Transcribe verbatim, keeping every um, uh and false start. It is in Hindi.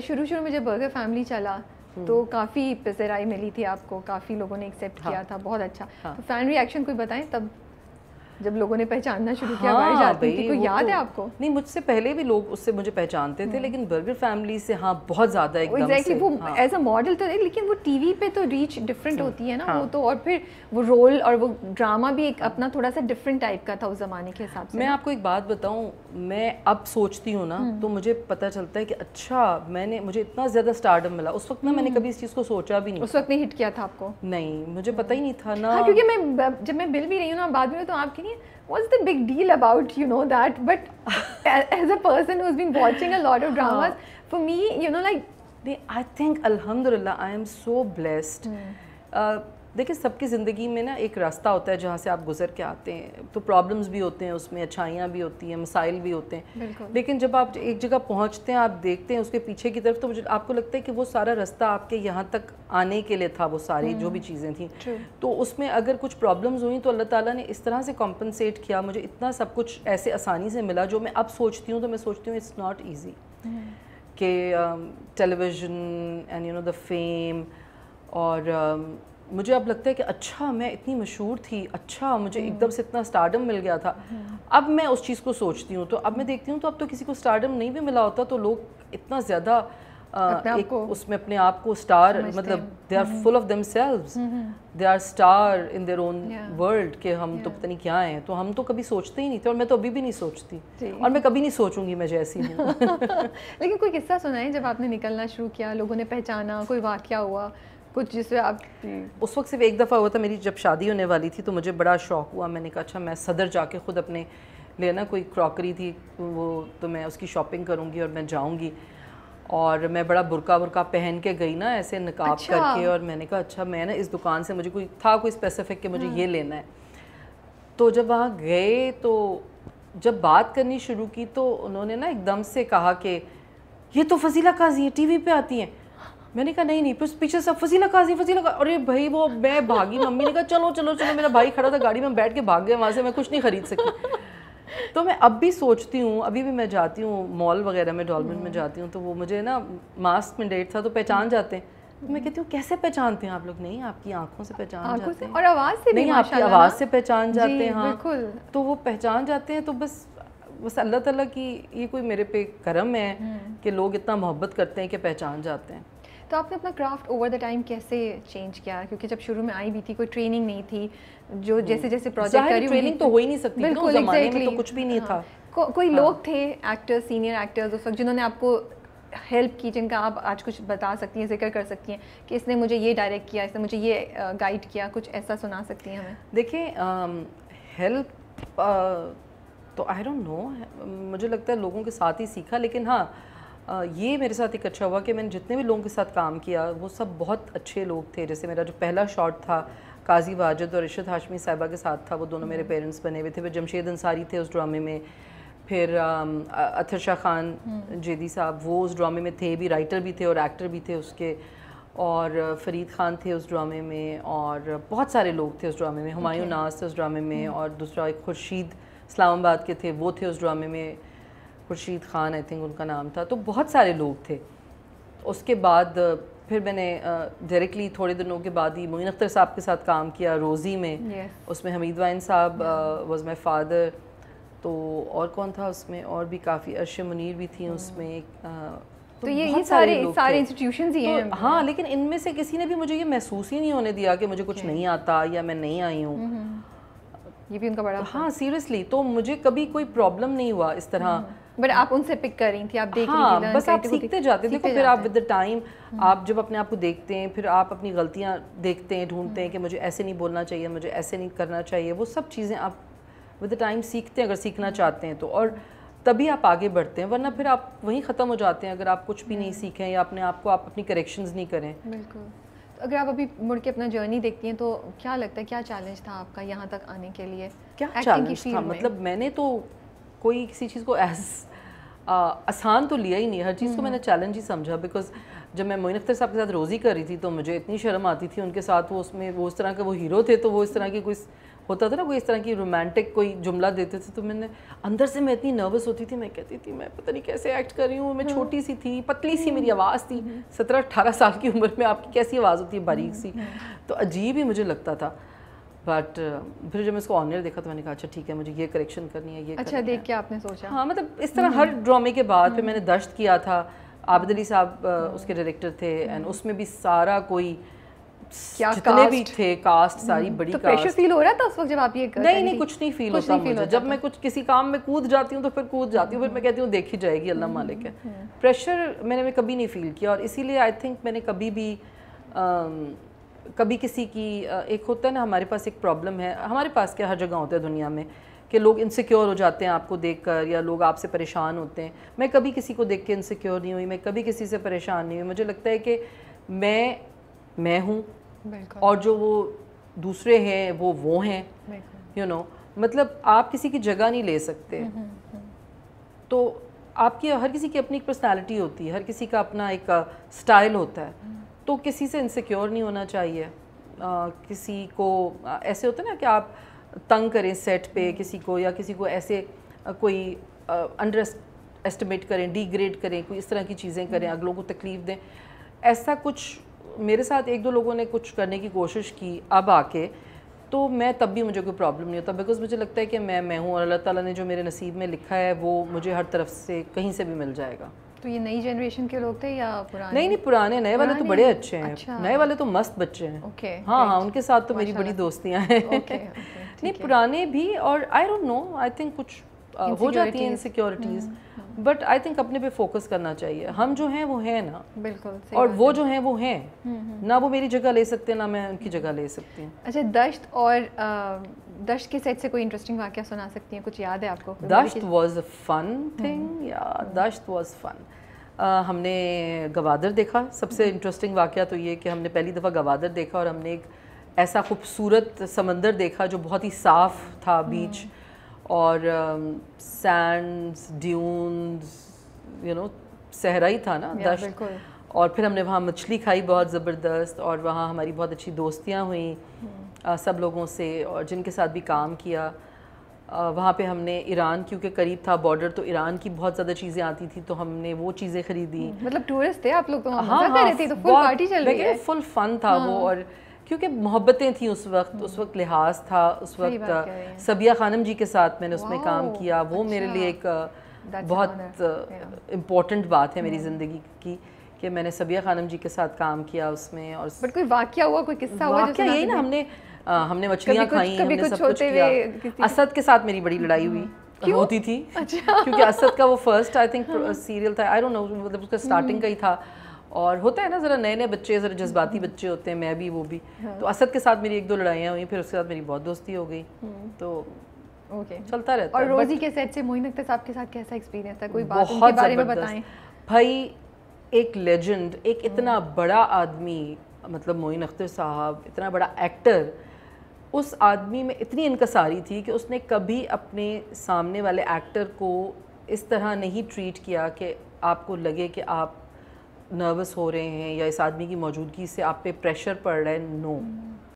और शुरू शुरू में जब बर्गर फैमिली चला तो काफ़ी पसराई मिली थी आपको, काफ़ी लोगों ने एक्सेप्ट हाँ, किया था, बहुत अच्छा। हाँ, तो फैन रिएक्शन कोई बताएं तब जब लोगों ने पहचानना शुरू किया? हाँ, जाती थी, कोई याद है आपको? नहीं, मुझसे पहले भी लोग उससे मुझे पहचानते थे, लेकिन बर्गर फैमिली से हाँ बहुत ज़्यादा एकदम exactly, से, वो एज अ मॉडल तो, लेकिन वो टीवी पे तो रीच डिफरेंट होती है ना। हाँ, वो तो, और फिर वो रोल और वो ड्रामा भी एक अपना थोड़ा सा डिफरेंट टाइप का था उस ज़माने के हिसाब से। मैं आपको एक बात बताऊँ, मैं अब सोचती हूँ ना तो मुझे पता चलता है कि अच्छा मैंने, मुझे इतना ज़्यादा स्टारडम मिला। उस वक्त ना मैंने कभी इस चीज़ को सोचा भी नहीं। उस वक्त नहीं हिट किया था आपको? नहीं, मुझे पता ही नहीं था ना, क्योंकि मैं जब मैं मिल भी रही हूँ ना बाद में, तो आपकी What's the big deal about, you know, that? But as a person who's been watching a lot of dramas, for me, you know, like, I think, Alhamdulillah, I am so blessed. देखिए, सबकी ज़िंदगी में ना एक रास्ता होता है जहाँ से आप गुजर के आते हैं, तो प्रॉब्लम्स भी होते हैं उसमें, अच्छाइयाँ भी होती हैं, मसाइल भी होते हैं, लेकिन जब आप एक जगह पहुँचते हैं, आप देखते हैं उसके पीछे की तरफ, तो मुझे आपको लगता है कि वो सारा रास्ता आपके यहाँ तक आने के लिए था, वो सारी जो भी चीज़ें थी। तो उसमें अगर कुछ प्रॉब्लम्स हुई तो अल्लाह ताला ने इस तरह से कॉम्पनसेट किया, मुझे इतना सब कुछ ऐसे आसानी से मिला जो मैं अब सोचती हूँ तो मैं सोचती हूँ इट्स नॉट ईजी कि television and you know the fame, और मुझे अब लगता है कि अच्छा मैं इतनी मशहूर थी, अच्छा मुझे एकदम से इतना स्टारडम मिल गया था। अब मैं उस चीज़ को सोचती हूँ तो अब मैं देखती हूँ तो अब तो किसी को स्टारडम नहीं भी मिला होता, तो लोग इतना ज़्यादा एक उसमें अपने आप को स्टार, मतलब they are full of themselves, they are star in their own world, के हम yeah. तो पता नहीं क्या हैं। तो हम तो कभी सोचते ही नहीं थे, और मैं तो अभी भी नहीं सोचती, और मैं कभी नहीं सोचूंगी मैं जैसी हूँ। लेकिन कोई किस्सा सुनाए जब आपने निकलना शुरू किया, लोगों ने पहचाना, कोई वाक़या हुआ कुछ जिससे आप? उस वक्त सिर्फ एक दफ़ा हुआ था, मेरी जब शादी होने वाली थी तो मुझे बड़ा शौक़ हुआ, मैंने कहा अच्छा मैं सदर जाके ख़ुद अपने लिए ना कोई क्रॉकरी थी वो, तो मैं उसकी शॉपिंग करूँगी और मैं जाऊँगी, और मैं बड़ा बुरका बुरका पहन के गई ना ऐसे नकाब अच्छा। करके, और मैंने कहा अच्छा मैं ना इस दुकान से, मुझे कोई था कोई स्पेसिफिक कि मुझे ये लेना है। तो जब वहाँ गए तो जब बात करनी शुरू की तो उन्होंने ना एकदम से कहा कि ये तो फजीला काजी है, टी वी पर आती हैं। मैंने कहा नहीं नहीं, फिर पीछे सब फजीला काजी फजीला काजी, अरे भाई वो मैं भागी। मम्मी ने कहा चलो चलो चलो, मेरा भाई खड़ा था गाड़ी में, बैठ के भाग गया वहाँ से, मैं कुछ नहीं खरीद सकी। तो मैं अब भी सोचती हूँ, अभी भी मैं जाती हूँ मॉल वगैरह में, डॉल्बिन में जाती हूँ, तो वो मुझे ना मास्क मैंडेट था तो पहचान जाते हैं, तो मैं कहती हूँ कैसे पहचानते हैं आप लोग? नहीं, आपकी आंखों से पहचान जाते हैं, और आवाज़ से नहीं, आपकी आवाज़ से पहचान जाते हैं। हाँ, तो वो पहचान जाते हैं। तो बस बस अल्लाह ताला की ये कोई मेरे पे करम है कि लोग इतना मोहब्बत करते हैं कि पहचान जाते हैं। तो आपने अपना क्राफ्ट ओवर द टाइम कैसे चेंज किया, क्योंकि जब शुरू में आई भी थी कोई ट्रेनिंग नहीं थी, जो जैसे जैसे प्रोजेक्ट करी, ट्रेनिंग तो हो ही नहीं सकती ना उस ज़माने में, तो कुछ भी नहीं हाँ। था को, कोई हाँ। लोग थे एक्टर्स, सीनियर एक्टर्स उस वक्त जिन्होंने आपको हेल्प की, जिनका आप आज कुछ बता सकती हैं, जिक्र कर सकती हैं कि इसने मुझे ये डायरेक्ट किया, इसने मुझे ये गाइड किया, कुछ ऐसा सुना सकती हैं हमें? देखिए, हेल्प तो आई डोंट नो, मुझे लगता है लोगों के साथ ही सीखा, लेकिन हाँ ये मेरे साथ एक अच्छा हुआ कि मैंने जितने भी लोगों के साथ काम किया वो सब बहुत अच्छे लोग थे। जैसे मेरा जो पहला शॉट था काजी वाजिद और इरशाद हाशमी साहिबा के साथ था, वो दोनों मेरे पेरेंट्स बने हुए थे। फिर जमशेद अंसारी थे उस ड्रामे में, फिर अथरशा खान जेदी साहब वो उस ड्रामे में थे भी, राइटर भी थे और एक्टर भी थे उसके, और फरीद खान थे उस ड्रामे में, और बहुत सारे लोग थे उस ड्रामे में। हमायूं नाज थे उस ड्रामे में, और दूसरा एक खुर्शीद इस्लामाबाद के थे, वो थे उस ड्रामे में, खुर्शीद खान आई थिंक उनका नाम था। तो बहुत सारे लोग थे। उसके बाद फिर मैंने डायरेक्टली थोड़े दिनों के बाद ही मोइन अख्तर साहब के साथ काम किया रोज़ी में, yes. उसमें हमीद वाइन साहब वाज माय फादर, तो और कौन था उसमें, और भी काफ़ी, अर्श मुनीर भी थी उसमें। आ, तो, तो ये ये सारे सारे इंस्टीट्यूशंस ही हैं। हाँ, लेकिन इनमें से किसी ने भी मुझे ये महसूस ही नहीं होने दिया कि मुझे कुछ नहीं आता या मैं नहीं आई हूँ। ये भी उनका बड़ा, हाँ सीरियसली, तो मुझे कभी कोई प्रॉब्लम नहीं हुआ इस तरह। बट आप उनसे पिक कर रही थी, आप देख हाँ, रही थी, बस आप सीखते जाते थे। देखो फिर आप विद द टाइम, आप जब अपने आप को देखते हैं, फिर आप अपनी गलतियां देखते हैं, ढूंढते हैं कि मुझे ऐसे नहीं बोलना चाहिए, मुझे ऐसे नहीं करना चाहिए। वो सब चीज़ें आप विद द टाइम सीखते हैं अगर सीखना चाहते हैं तो, और तभी आप आगे बढ़ते हैं, वरना फिर आप वहीं ख़त्म हो जाते हैं अगर आप कुछ भी नहीं सीखें या अपने आप को आप अपनी करेक्शंस नहीं करें। बिल्कुल। अगर आप अभी मुड़ के अपना जर्नी देखती हैं तो क्या लगता है क्या चैलेंज था आपका यहाँ तक आने के लिए? क्या चैलेंज था? मतलब मैंने तो कोई किसी चीज़ को एज आसान तो लिया ही नहीं, हर चीज़ को मैंने चैलेंज ही समझा। बिकॉज जब मैं मोइन अख्तर साहब के साथ रोज़ी कर रही थी तो मुझे इतनी शर्म आती थी उनके साथ, वो उसमें वो उस तरह के वो हीरो थे, तो वो इस तरह की कोई होता था ना कोई इस तरह की रोमांटिक कोई जुमला देते थे तो मैंने अंदर से मैं इतनी नर्वस होती थी, मैं कहती थी मैं पता नहीं कैसे एक्ट कर रही हूँ, मैं छोटी सी थी, पतली सी मेरी आवाज़ थी, सत्रह अट्ठारह साल की उम्र में आपकी कैसी आवाज़ होती है, बारीक सी, तो अजीब ही मुझे लगता था। बट uh, फिर जब मैं इसको ऑनलाइन देखा तो मैंने कहा अच्छा ठीक है मुझे ये करेक्शन करनी है, ये अच्छा देख के आपने सोचा। हाँ मतलब इस तरह हर ड्रामे के बाद फिर मैंने दश्त किया था, आबिद अली साहब उसके डायरेक्टर थे एंड उसमें भी सारा कोई क्या जितने भी थे कास्ट सारी बड़ी तो कास्ट। प्रेशर फील हो रहा था उस वक्त जब आप ये कर नहीं नहीं कुछ नहीं फील कुछ होता नहीं मुझे। फील होता जब मैं कुछ किसी काम में कूद जाती हूँ तो फिर कूद जाती हूँ, फिर मैं कहती हूँ देखी जाएगी अल्लाह मालिक है। प्रेशर मैंने मैं कभी नहीं फील किया और इसीलिए आई थिंक मैंने कभी भी कभी किसी की एक होता है ना हमारे पास एक प्रॉब्लम है, हमारे पास क्या हर जगह होता है दुनिया में कि लोग इनसिक्योर हो जाते हैं आपको देखकर या लोग आपसे परेशान होते हैं। मैं कभी किसी को देख के इनसिक्योर नहीं हुई, मैं कभी किसी से परेशान नहीं हुई। मुझे लगता है कि मैं मैं हूँ और जो वो दूसरे हैं वो वो हैं, यू नो मतलब आप किसी की जगह नहीं ले सकते। तो आपकी हर किसी की अपनी एक पर्सनैलिटी होती है, हर किसी का अपना एक स्टाइल होता है, तो किसी से इनसिक्योर नहीं होना चाहिए। आ, किसी को ऐसे होता है ना कि आप तंग करें सेट पे किसी को या किसी को ऐसे कोई अंडर एस्टिमेट करें, डिग्रेड करें, कोई इस तरह की चीज़ें करें, अगलों को तकलीफ़ दें, ऐसा कुछ मेरे साथ एक दो लोगों ने कुछ करने की कोशिश की अब आके, तो मैं तब भी मुझे कोई प्रॉब्लम नहीं होता बिकॉज़ मुझे लगता है कि मैं मैं हूँ और अल्लाह ताला ने जो मेरे नसीब में लिखा है वो मुझे हर तरफ से कहीं से भी मिल जाएगा। तो ये नई जनरेशन के लोग थे या पुराने? नहीं नहीं पुराने, नए वाले तो बड़े अच्छे हैं। अच्छा। नए वाले तो मस्त बच्चे हैं। ओके, हाँ हाँ उनके साथ तो मेरी बड़ी दोस्तियाँ हैं। ओके, नहीं पुराने भी और I don't know I think कुछ हो जाती हैं इनसिक्योरिटीज़, बट आई थिंक अपने पे फोकस करना चाहिए। हम जो हैं वो हैं ना, बिल्कुल, और वो जो हैं वो हैं ना, वो मेरी जगह ले सकते हैं ना मैं उनकी जगह ले सकती हूँ। अच्छा दश्त और दश्त के सेट से कोई इंटरेस्टिंग वाकया सुना सकती हैं, कुछ याद है आपको? दश्त वाज अ फन थिंग, या दश्त वाज फन। हमने गवादर देखा, सबसे इंटरेस्टिंग वाकया तो ये कि हमने पहली दफ़ा गवादर देखा और हमने एक ऐसा खूबसूरत समंदर देखा जो बहुत ही साफ था, बीच और सैंड्स ड्यून्स, यू नो सहरा ही था ना दश्त। और फिर हमने वहाँ मछली खाई बहुत ज़बरदस्त और वहाँ हमारी बहुत अच्छी दोस्तियाँ हुई आ, सब लोगों से और जिनके साथ भी काम किया। आ, वहाँ पे हमने ईरान क्योंकि करीब था बॉर्डर तो ईरान की बहुत ज़्यादा चीज़ें आती थी तो हमने वो चीज़ें खरीदी। मतलब टूरिस्ट थे आप लोग तो? हाँ हाँ, तो फुल पार्टी चल रही है, फुल फन था वो। और क्योंकि मोहब्बतें थी उस वक्त, उस वक्त लिहाज था, उस वक्त सबिया खानम जी के साथ मैंने उसमें काम किया, वो अच्छा। मेरे लिए एक That's बहुत इम्पोर्टेंट बात है मेरी ज़िंदगी की कि मैंने सबिया खानम जी के साथ काम किया उसमें। और बट कोई वाकया हुआ, कोई किस्सा हुआ? वाकया यही ना, हमने हमने मछलियाँ खाई, हमने सब कुछ किया। असद के साथ मेरी बड़ी लड़ाई हुई होती थी क्योंकि असद का वो फर्स्ट आई थिंक सीरियल था, आई डोंट नो मतलब उसका स्टार्टिंग का ही था। और होता है ना ज़रा नए नए बच्चे ज़रा जज्बाती बच्चे होते हैं, मैं भी वो भी, तो असद के साथ मेरी एक दो लड़ाइयाँ हुई, फिर उसके साथ मेरी बहुत दोस्ती हो गई। तो ओके चलता रहता है। और रोजी के सेट से मोइन अख्तर साहब के साथ कैसा एक्सपीरियंस था, कोई बात उनके बारे में बताएं? भाई एक लेजेंड, एक इतना बड़ा आदमी, मतलब मोइन अख्तर साहब इतना बड़ा एक्टर, उस आदमी में इतनी इनकसारी थी कि उसने कभी अपने सामने वाले एक्टर को इस तरह नहीं ट्रीट किया कि आपको लगे कि आप नर्वस हो रहे हैं या इस आदमी की मौजूदगी से आप पे प्रेशर पड़ रहा है। No no.